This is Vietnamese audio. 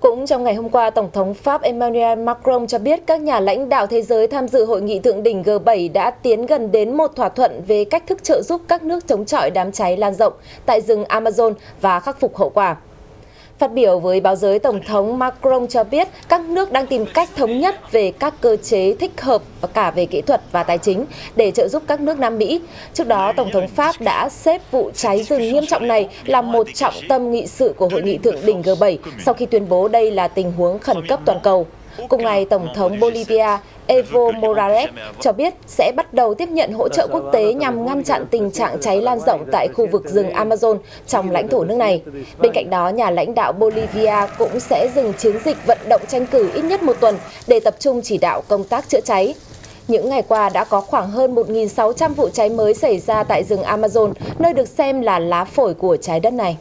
Cũng trong ngày hôm qua, Tổng thống Pháp Emmanuel Macron cho biết các nhà lãnh đạo thế giới tham dự hội nghị thượng đỉnh G7 đã tiến gần đến một thỏa thuận về cách thức trợ giúp các nước chống chọi đám cháy lan rộng tại rừng Amazon và khắc phục hậu quả. Phát biểu với báo giới, Tổng thống Macron cho biết các nước đang tìm cách thống nhất về các cơ chế thích hợp cả về kỹ thuật và tài chính để trợ giúp các nước Nam Mỹ. Trước đó, Tổng thống Pháp đã xếp vụ cháy rừng nghiêm trọng này là một trọng tâm nghị sự của Hội nghị Thượng đỉnh G7 sau khi tuyên bố đây là tình huống khẩn cấp toàn cầu. Cùng ngày, Tổng thống Bolivia Evo Morales cho biết sẽ bắt đầu tiếp nhận hỗ trợ quốc tế nhằm ngăn chặn tình trạng cháy lan rộng tại khu vực rừng Amazon trong lãnh thổ nước này. Bên cạnh đó, nhà lãnh đạo Bolivia cũng sẽ dừng chiến dịch vận động tranh cử ít nhất một tuần để tập trung chỉ đạo công tác chữa cháy. Những ngày qua đã có khoảng hơn 1.600 vụ cháy mới xảy ra tại rừng Amazon, nơi được xem là lá phổi của trái đất này.